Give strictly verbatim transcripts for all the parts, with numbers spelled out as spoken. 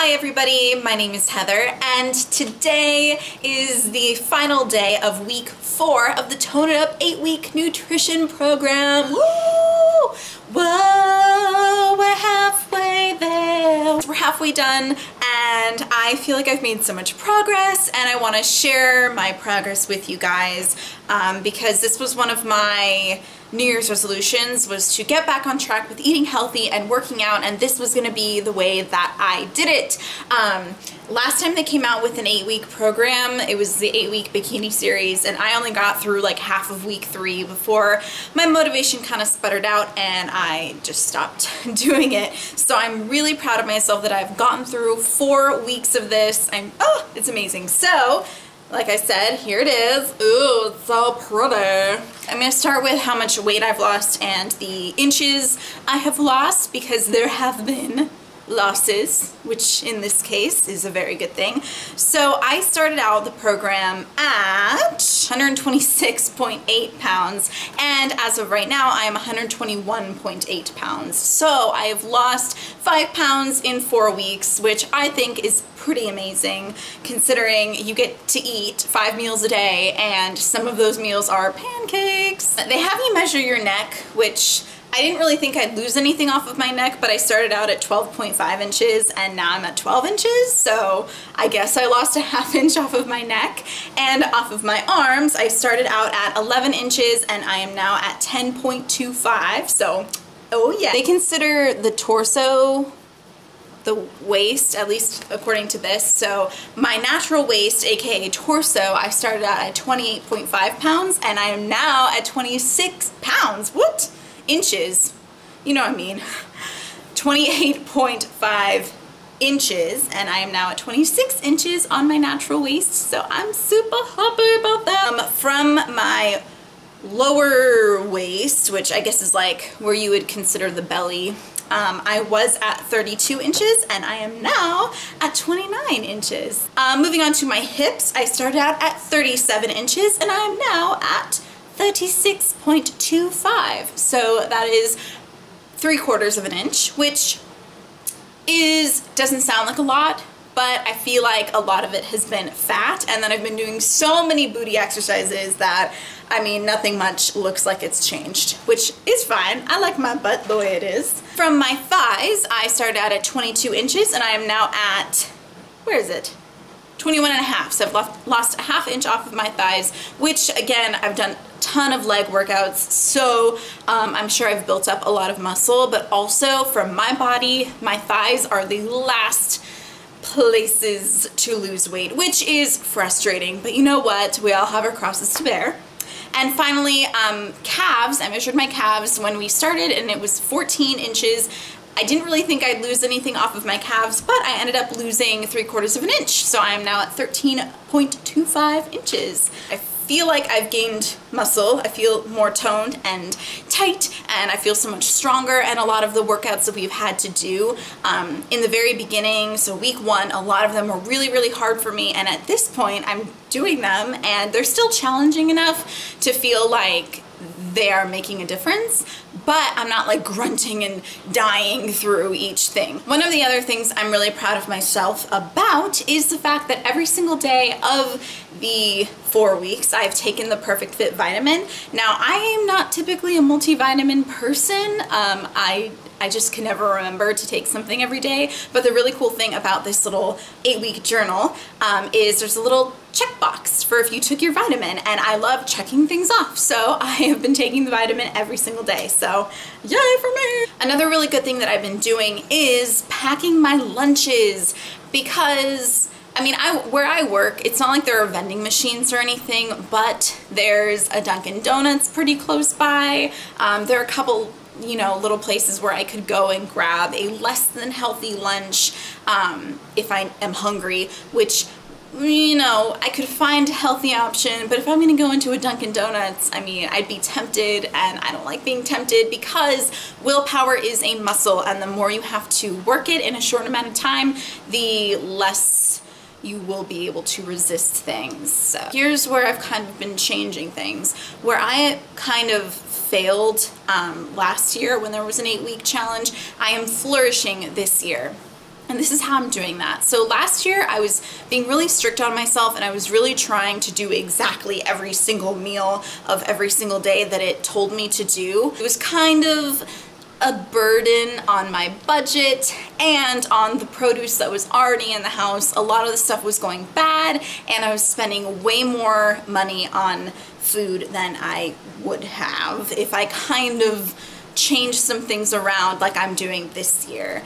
Hi everybody, my name is Heather and today is the final day of week four of the Tone It Up eight week nutrition program. Woo! Whoa, we're halfway there. We're halfway done and I feel like I've made so much progress and I want to share my progress with you guys um, because this was one of my New Year's resolutions, was to get back on track with eating healthy and working out, and this was going to be the way that I did it. Um, last time they came out with an eight week program, it was the eight week bikini series, and I only got through like half of week three before my motivation kind of sputtered out and I just stopped doing it. So I'm really proud of myself that I've gotten through four weeks of this. I'm, oh, it's amazing. So, like I said, here it is. Ooh, it's so pretty. I'm going to start with how much weight I've lost and the inches I have lost, because there have been losses, which in this case is a very good thing. So I started out the program at one hundred twenty-six point eight pounds, and as of right now I am one hundred twenty-one point eight pounds. So I have lost five pounds in four weeks, which I think is pretty amazing considering you get to eat five meals a day and some of those meals are pancakes. They have you measure your neck, which I didn't really think I'd lose anything off of my neck, but I started out at twelve point five inches and now I'm at twelve inches, so I guess I lost a half inch off of my neck. And off of my arms, I started out at eleven inches and I am now at ten point two five, so oh yeah. They consider the torso the waist, at least according to this, so my natural waist, aka torso, I started out at twenty-eight point five pounds and I am now at twenty-six pounds. What? Inches, you know what I mean, twenty-eight point five inches, and I am now at twenty-six inches on my natural waist, so I'm super happy about that. Um, from my lower waist, which I guess is like where you would consider the belly, Um, I was at thirty-two inches and I am now at twenty-nine inches. Uh, moving on to my hips, I started out at thirty-seven inches and I am now at thirty-six point two five, so that is three quarters of an inch, which is doesn't sound like a lot, but I feel like a lot of it has been fat, and then I've been doing so many booty exercises that, I mean, nothing much looks like it's changed, which is fine. I like my butt the way it is. From my thighs, I started out at twenty-two inches and I am now at, where is it? twenty-one and a half, so I've lost, lost a half inch off of my thighs, which again, I've done a ton of leg workouts, so um, I'm sure I've built up a lot of muscle, but also from my body, my thighs are the last places to lose weight, which is frustrating, but you know what? We all have our crosses to bear. And finally, um, calves. I measured my calves when we started and it was fourteen inches. I didn't really think I'd lose anything off of my calves, but I ended up losing three quarters of an inch, so I'm now at thirteen point two five inches. I feel like I've gained muscle. I feel more toned and tight, and I feel so much stronger, and a lot of the workouts that we've had to do um, in the very beginning, so week one, a lot of them were really, really hard for me, and at this point, I'm doing them, and they're still challenging enough to feel like they are making a difference, but I'm not like grunting and dying through each thing. One of the other things I'm really proud of myself about is the fact that every single day of the four weeks I've taken the Perfect Fit vitamin. Now, I am not typically a multivitamin person. Um, I I just can never remember to take something every day, but the really cool thing about this little eight week journal um, is there's a little checkbox for if you took your vitamin, and I love checking things off, so I have been taking the vitamin every single day, so yay for me! Another really good thing that I've been doing is packing my lunches, because I mean, I, where I work, it's not like there are vending machines or anything, but there's a Dunkin' Donuts pretty close by. Um, there are a couple, you know, little places where I could go and grab a less than healthy lunch um, if I am hungry, which, you know, I could find a healthy option, but if I'm going to go into a Dunkin' Donuts, I mean, I'd be tempted, and I don't like being tempted, because willpower is a muscle, and the more you have to work it in a short amount of time, the less you will be able to resist things. So here's where I've kind of been changing things. Where I kind of failed um, last year when there was an eight week challenge, I am flourishing this year. And this is how I'm doing that. So last year I was being really strict on myself, and I was really trying to do exactly every single meal of every single day that it told me to do. It was kind of a burden on my budget and on the produce that was already in the house. A lot of the stuff was going bad, and I was spending way more money on food than I would have if I kind of changed some things around like I'm doing this year.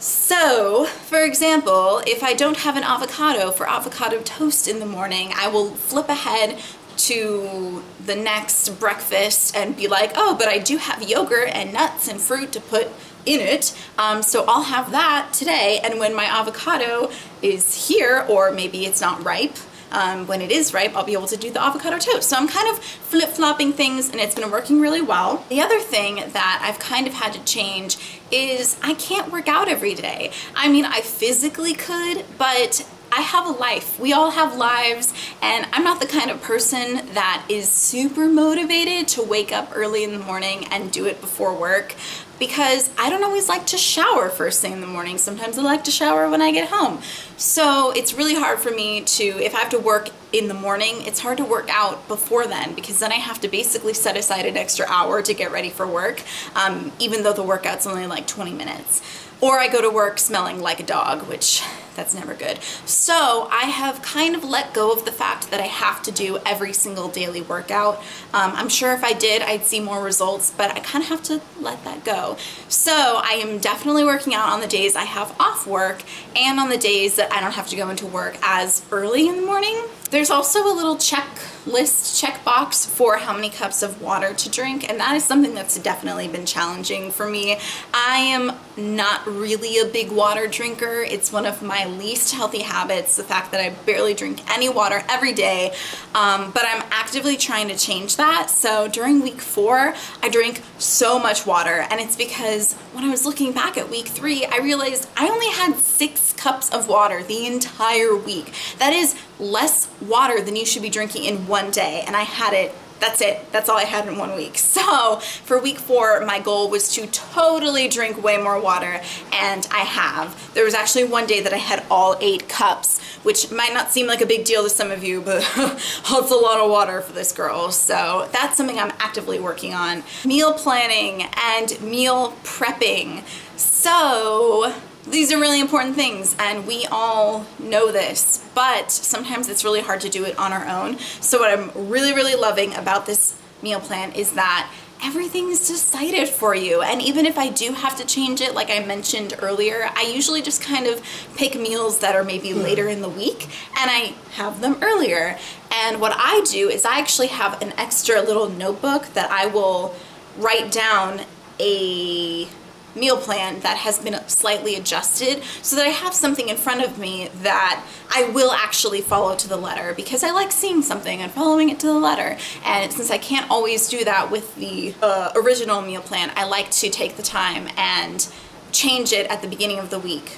So, for example, if I don't have an avocado for avocado toast in the morning, I will flip ahead to the next breakfast and be like, oh, but I do have yogurt and nuts and fruit to put in it, um, so I'll have that today. And when my avocado is here, or maybe it's not ripe, um, when it is ripe, I'll be able to do the avocado toast. So I'm kind of flip-flopping things, and it's been working really well. The other thing that I've kind of had to change is I can't work out every day. I mean, I physically could, but I have a life. We all have lives, and I'm not the kind of person that is super motivated to wake up early in the morning and do it before work, because I don't always like to shower first thing in the morning. Sometimes I like to shower when I get home. So it's really hard for me to, if I have to work in the morning, it's hard to work out before then, because then I have to basically set aside an extra hour to get ready for work, um, even though the workout's only like twenty minutes. Or I go to work smelling like a dog, which that's never good. So I have kind of let go of the fact that I have to do every single daily workout. Um, I'm sure if I did, I'd see more results, but I kind of have to let that go. So I am definitely working out on the days I have off work and on the days that I don't have to go into work as early in the morning. There's also a little checklist, checkbox for how many cups of water to drink, and that is something that's definitely been challenging for me. I am not really a big water drinker. It's one of my least healthy habits, the fact that I barely drink any water every day, um, but I'm actively trying to change that. So during week four, I drank so much water, and it's because when I was looking back at week three, I realized I only had six cups of water the entire week. That is less water than you should be drinking in one day, and I had it, that's it, that's all I had in one week. So for week four, my goal was to totally drink way more water, and I have. There was actually one day that I had all eight cups, which might not seem like a big deal to some of you, but that's a lot of water for this girl. So that's something I'm actively working on. Meal planning and meal prepping. So these are really important things, and we all know this, but sometimes it's really hard to do it on our own. So what I'm really, really loving about this meal plan is that everything is decided for you. And even if I do have to change it, like I mentioned earlier, I usually just kind of pick meals that are maybe later in the week, and I have them earlier. And what I do is I actually have an extra little notebook that I will write down a meal plan that has been slightly adjusted, so that I have something in front of me that I will actually follow to the letter, because I like seeing something and following it to the letter. And since I can't always do that with the uh, original meal plan, I like to take the time and change it at the beginning of the week.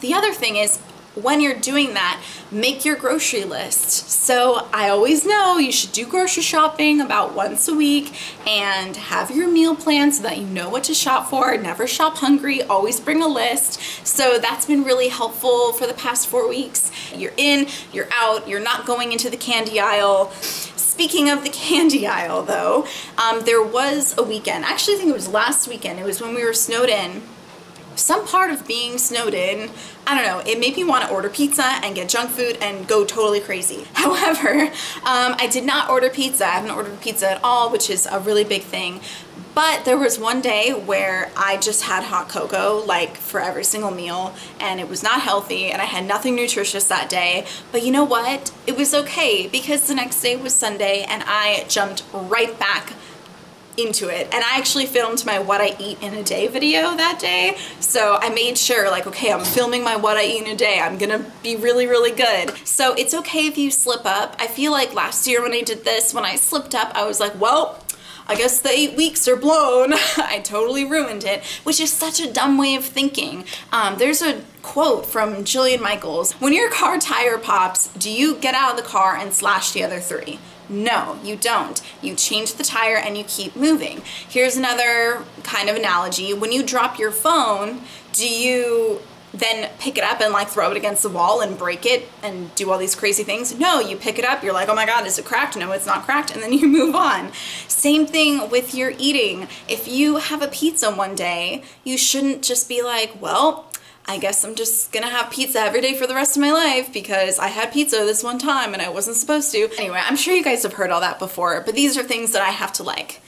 The other thing is, when you're doing that, make your grocery list. So I always know you should do grocery shopping about once a week, and have your meal plan so that you know what to shop for. Never shop hungry, always bring a list. So that's been really helpful for the past four weeks. You're in, you're out, you're not going into the candy aisle. Speaking of the candy aisle though, um, there was a weekend, actually I think it was last weekend, it was when we were snowed in. Some part of being snowed in, I don't know, it made me want to order pizza and get junk food and go totally crazy. However, um, I did not order pizza. I haven't ordered pizza at all, which is a really big thing. But there was one day where I just had hot cocoa like for every single meal, and it was not healthy, and I had nothing nutritious that day. But you know what? It was okay, because the next day was Sunday, and I jumped right back into it. And I actually filmed my what I eat in a day video that day. So I made sure, like, okay, I'm filming my what I eat in a day. I'm gonna be really, really good. So it's okay if you slip up. I feel like last year when I did this, when I slipped up, I was like, well, I guess the eight weeks are blown. I totally ruined it, which is such a dumb way of thinking. Um, there's a quote from Jillian Michaels. When your car tire pops, do you get out of the car and slash the other three? No, you don't. You change the tire and you keep moving. Here's another kind of analogy. When you drop your phone, do you then pick it up and like throw it against the wall and break it and do all these crazy things. No, you pick it up, you're like, oh my God, is it cracked? No, it's not cracked, and then you move on. Same thing with your eating. If you have a pizza one day, you shouldn't just be like, well, I guess I'm just gonna have pizza every day for the rest of my life because I had pizza this one time and I wasn't supposed to. Anyway, I'm sure you guys have heard all that before, but these are things that I have to like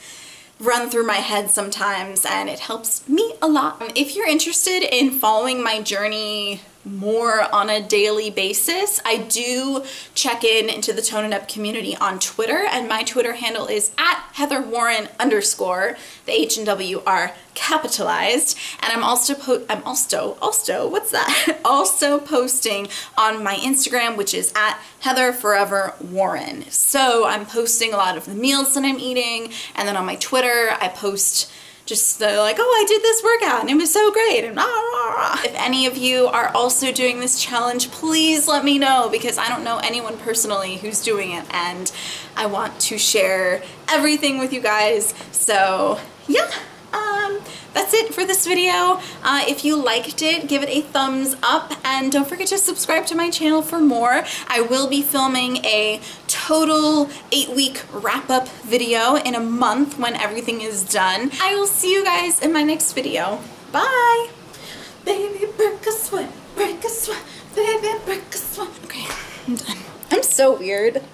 run through my head sometimes, and it helps me a lot. If you're interested in following my journey more on a daily basis, I do check in into the Tone It Up community on Twitter, and my Twitter handle is at Heather Warren underscore. The H and W are capitalized, and I'm also po I'm also also what's that? also posting on my Instagram, which is at Heather Forever Warren. So I'm posting a lot of the meals that I'm eating, and then on my Twitter I post just the, like, oh, I did this workout and it was so great, and blah, blah, blah. If any of you are also doing this challenge, please let me know, because I don't know anyone personally who's doing it, and I want to share everything with you guys. So yeah, um, that's it for this video. Uh, if you liked it, give it a thumbs up, and don't forget to subscribe to my channel for more. I will be filming a total eight-week wrap-up video in a month when everything is done. I will see you guys in my next video. Bye! Baby, break a sweat, break a sweat, baby, break a sweat. Okay, I'm done. I'm so weird.